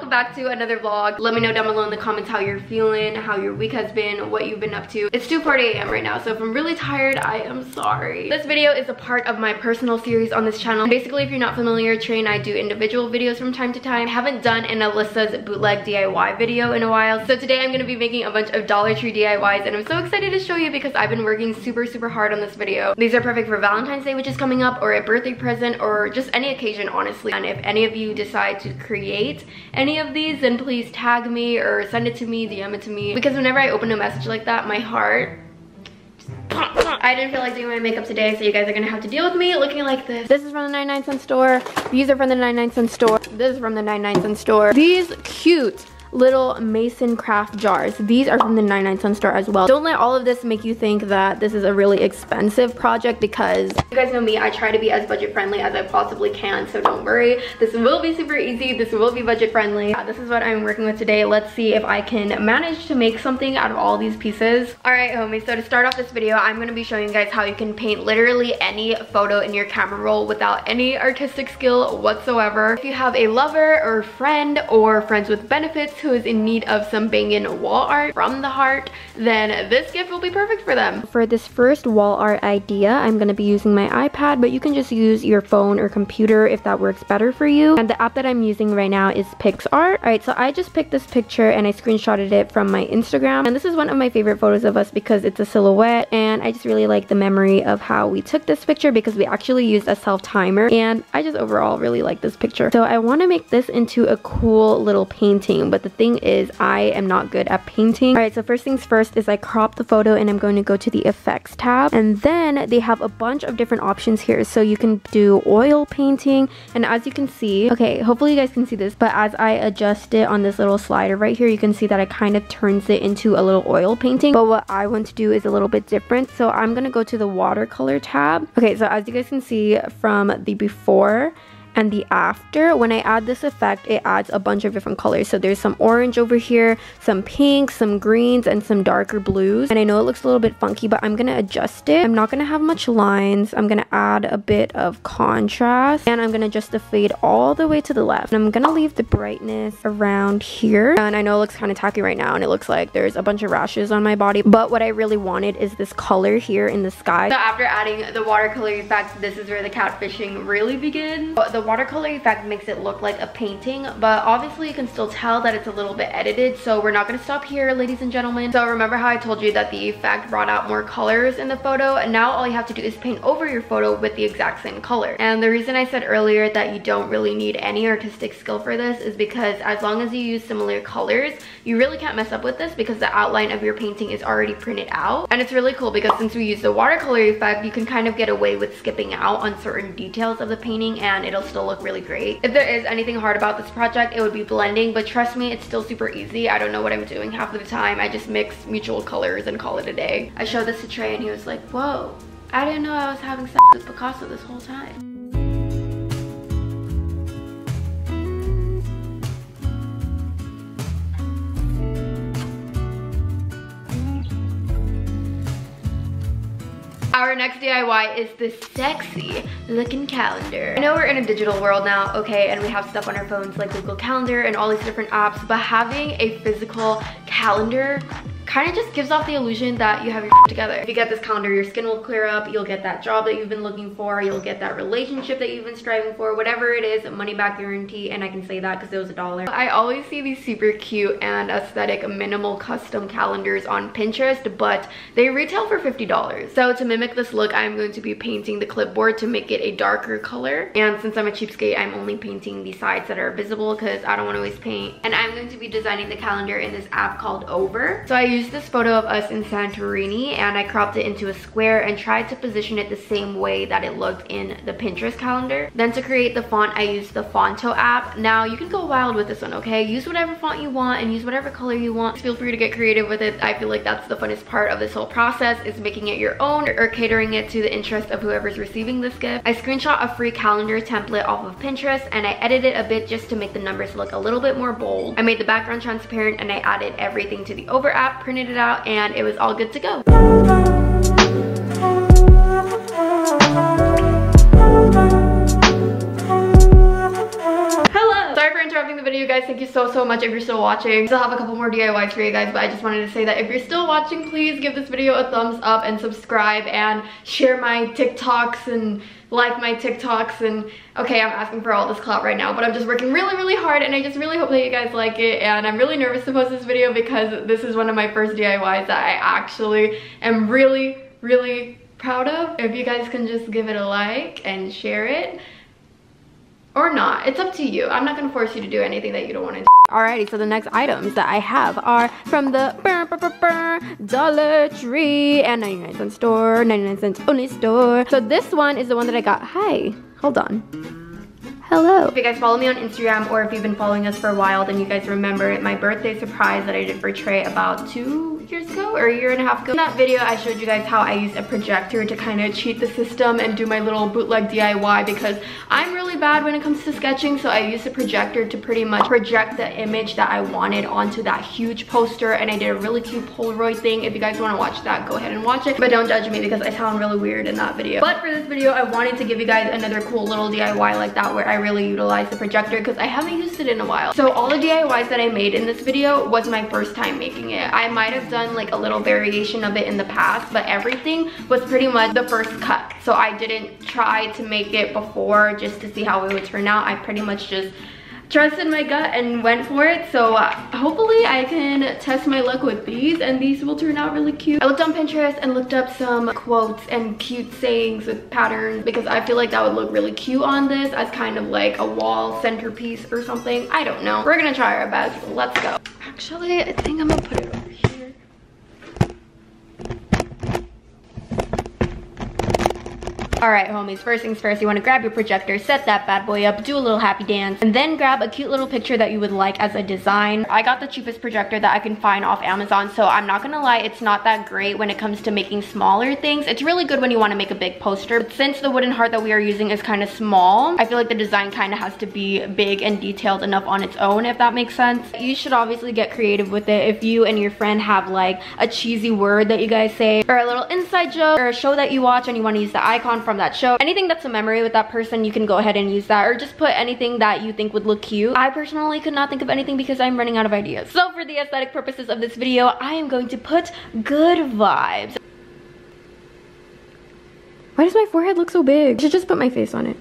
welcome back to another vlog. Let me know down below in the comments how you're feeling, how your week has been, what you've been up to. It's 2:40 a.m. right now, so if I'm really tired, I am sorry. This video is a part of my personal series on this channel. Basically, if you're not familiar, Trey and I do individual videos from time to time. I haven't done an Alyssa's bootleg DIY video in a while, so today I'm gonna be making a bunch of Dollar Tree DIYs, and I'm so excited to show you because I've been working super hard on this video. These are perfect for Valentine's Day, which is coming up, or a birthday present, or just any occasion, honestly. And if any of you decide to create any of these, then please tag me or send it to me, DM it to me, because whenever I open a message like that, my heart just pumps. I didn't feel like doing my makeup today, so you guys are gonna have to deal with me looking like this. This is from the 99-cent store. These are from the 99-cent store. This is from the 99-cent store. These cute little mason craft jars, these are from the 99-cent store as well. Don't let all of this make you think that this is a really expensive project, because you guys know me, I try to be as budget friendly as I possibly can, so don't worry, this will be super easy, this will be budget friendly. This is what I'm working with today. Let's see if I can manage to make something out of all these pieces. All right, homies, so to start off this video, I'm going to be showing you guys how you can paint literally any photo in your camera roll without any artistic skill whatsoever. If you have a lover or friend or friends with benefits who is in need of some banging wall art from the heart, then this gift will be perfect for them. For this first wall art idea, I'm going to be using my iPad, but you can just use your phone or computer if that works better for you. And the app that I'm using right now is PixArt. Alright, so I just picked this picture and I screenshotted it from my Instagram. And this is one of my favorite photos of us because it's a silhouette, and I just really like the memory of how we took this picture because we actually used a self-timer, and I just overall really like this picture. So I want to make this into a cool little painting, but the thing is, I am not good at painting. Alright, so first things first is I crop the photo, and I'm going to go to the effects tab, and then they have a bunch of different options here, so you can do oil painting. And as you can see, okay, hopefully you guys can see this, but as I adjust it on this little slider right here, you can see that it kind of turns it into a little oil painting, but what I want to do is a little bit different, so I'm going to go to the watercolor tab. Okay, so as you guys can see from the before and the after, when I add this effect, it adds a bunch of different colors. So there's some orange over here, some pinks, some greens, and some darker blues. And I know it looks a little bit funky, but I'm gonna adjust it. I'm not gonna have much lines. I'm gonna add a bit of contrast, and I'm gonna adjust the fade all the way to the left. And I'm gonna leave the brightness around here. And I know it looks kind of tacky right now, and it looks like there's a bunch of rashes on my body, but what I really wanted is this color here in the sky. So after adding the watercolor effects, this is where the catfishing really begins. The watercolor effect makes it look like a painting, but obviously you can still tell that it's a little bit edited, so we're not going to stop here, ladies and gentlemen. So remember how I told you that the effect brought out more colors in the photo, and now all you have to do is paint over your photo with the exact same color. And the reason I said earlier that you don't really need any artistic skill for this is because as long as you use similar colors, you really can't mess up with this because the outline of your painting is already printed out. And it's really cool because since we use the watercolor effect, you can kind of get away with skipping out on certain details of the painting, and it'll still look really great. If there is anything hard about this project, it would be blending, but trust me, it's still super easy. I don't know what I'm doing half of the time. I just mix mutual colors and call it a day. I showed this to Trey and he was like, whoa, I didn't know I was having sex with Picasso this whole time. Our next DIY is the sexy looking calendar. I know we're in a digital world now, okay, and we have stuff on our phones like Google Calendar and all these different apps, but having a physical calendar kind of just gives off the illusion that you have your shit together. If you get this calendar, your skin will clear up, you'll get that job that you've been looking for, you'll get that relationship that you've been striving for, whatever it is, money back guarantee, and I can say that because it was $1. I always see these super cute and aesthetic minimal custom calendars on Pinterest, but they retail for $50. So to mimic this look, I'm going to be painting the clipboard to make it a darker color. And since I'm a cheapskate, I'm only painting the sides that are visible because I don't want to waste paint. And I'm going to be designing the calendar in this app called Over. So I used this photo of us in Santorini, and I cropped it into a square and tried to position it the same way that it looked in the Pinterest calendar. Then to create the font, I used the Fonto app. Now you can go wild with this one, okay? Use whatever font you want and use whatever color you want. Feel free to get creative with it. I feel like that's the funnest part of this whole process, is making it your own or catering it to the interest of whoever's receiving this gift. I screenshot a free calendar template off of Pinterest, and I edited a bit just to make the numbers look a little bit more bold. I made the background transparent, and I added everything to the Over app, printed it out, and it was all good to go. video, guys. Thank you so much if you're still watching. I still have a couple more DIYs for you guys, but I just wanted to say that if you're still watching, please give this video a thumbs up and subscribe and share my TikToks and like my TikToks. And okay, I'm asking for all this clout right now, but I'm just working really hard, and I just really hope that you guys like it. And I'm really nervous to post this video because this is one of my first DIYs that I actually am really proud of. If you guys can just give it a like and share it, or not, it's up to you. I'm not gonna force you to do anything that you don't want to do. Alrighty, so the next items that I have are from the Dollar Tree and 99-cent store, 99-cent only store. So this one is the one that I got. Hi, hold on. Hello. If you guys follow me on Instagram, or if you've been following us for a while, then you guys remember my birthday surprise that I did for Trey about 2 years ago, or a year and a half ago. In that video, I showed you guys how I used a projector to kind of cheat the system and do my little bootleg DIY, because I'm really bad when it comes to sketching. So I used a projector to pretty much project the image that I wanted onto that huge poster, and I did a really cute Polaroid thing. If you guys want to watch that, go ahead and watch it, but don't judge me because I sound really weird in that video. But for this video, I wanted to give you guys another cool little DIY like that, where I really utilize the projector, because I haven't used it in a while. So all the DIYs that I made in this video was my first time making it. I might have done like a little variation of it in the past, but everything was pretty much the first cut. So I didn't try to make it before just to see how it would turn out. I pretty much just trusted my gut and went for it. So hopefully I can test my luck with these, and these will turn out really cute. I looked on Pinterest and looked up some quotes and cute sayings with patterns, because I feel like that would look really cute on this as kind of like a wall centerpiece or something. I don't know. We're gonna try our best. Let's go. Actually, I think I'm gonna put it over here. All right, homies, first things first, you want to grab your projector, set that bad boy up, do a little happy dance, and then grab a cute little picture that you would like as a design. I got the cheapest projector that I can find off Amazon, so I'm not gonna lie, it's not that great when it comes to making smaller things. It's really good when you want to make a big poster, but since the wooden heart that we are using is kind of small, I feel like the design kind of has to be big and detailed enough on its own, if that makes sense. You should obviously get creative with it. If you and your friend have like a cheesy word that you guys say, or a little inside joke, or a show that you watch and you want to use the icon from that show, anything that's a memory with that person, you can go ahead and use that, or just put anything that you think would look cute. I personally could not think of anything because I'm running out of ideas. So for the aesthetic purposes of this video, I am going to put good vibes. Why does my forehead look so big? I should just put my face on it.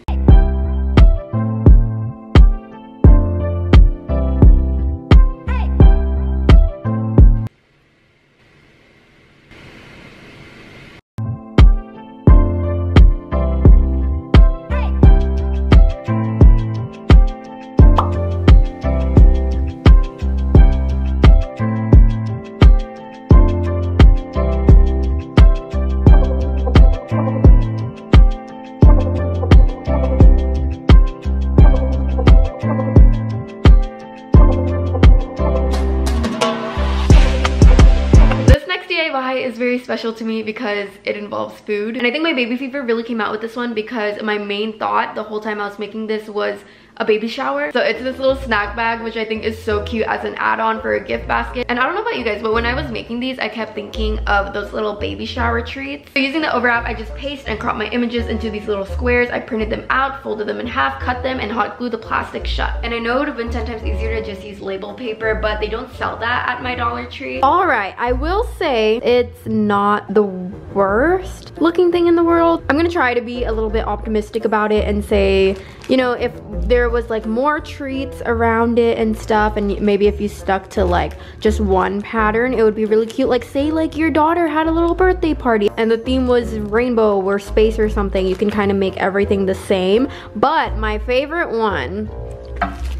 Is very special to me because it involves food, and I think my baby fever really came out with this one, because my main thought the whole time I was making this was a baby shower. So it's this little snack bag, which I think is so cute as an add-on for a gift basket. And I don't know about you guys, but when I was making these, I kept thinking of those little baby shower treats. So using the Over app, I just paste and crop my images into these little squares. I printed them out, folded them in half, cut them, and hot glue the plastic shut. And I know it would have been 10 times easier to just use label paper, but they don't sell that at my Dollar Tree. All right, I will say it's not the worst looking thing in the world. I'm gonna try to be a little bit optimistic about it and say, you know, if there was like more treats around it and stuff, and maybe if you stuck to like just one pattern, it would be really cute. Like say like your daughter had a little birthday party and the theme was rainbow or space or something, you can kind of make everything the same. But my favorite one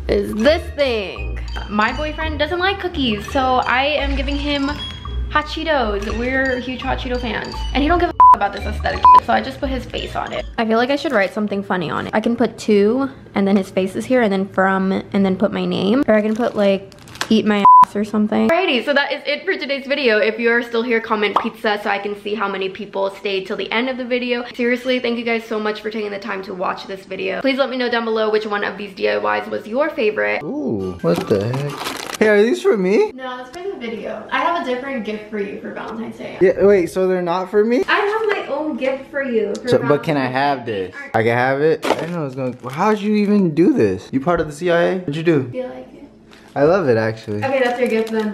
is this thing. My boyfriend doesn't like cookies, so I am giving him Hot Cheetos. We're huge Hot Cheeto fans, and he don't give a about this aesthetic shit, so I just put his face on it. I feel like I should write something funny on it. I can put two, and then his face is here, and then from, and then put my name, or I can put like eat my ass or something. Alrighty, so that is it for today's video. If you are still here, comment pizza so I can see how many people stayed till the end of the video. Seriously, thank you guys so much for taking the time to watch this video. Please let me know down below which one of these DIYs was your favorite. Ooh, what the heck? Hey, are these for me? No, it's for the video. I have a different gift for you for Valentine's Day. Yeah, wait, so they're not for me? I have my own gift for you. For so, but can I have this? I can have it? I didn't know it was going. How'd you even do this? You part of the CIA? What'd you do? I feel like it. I love it, actually. Okay, that's your gift then.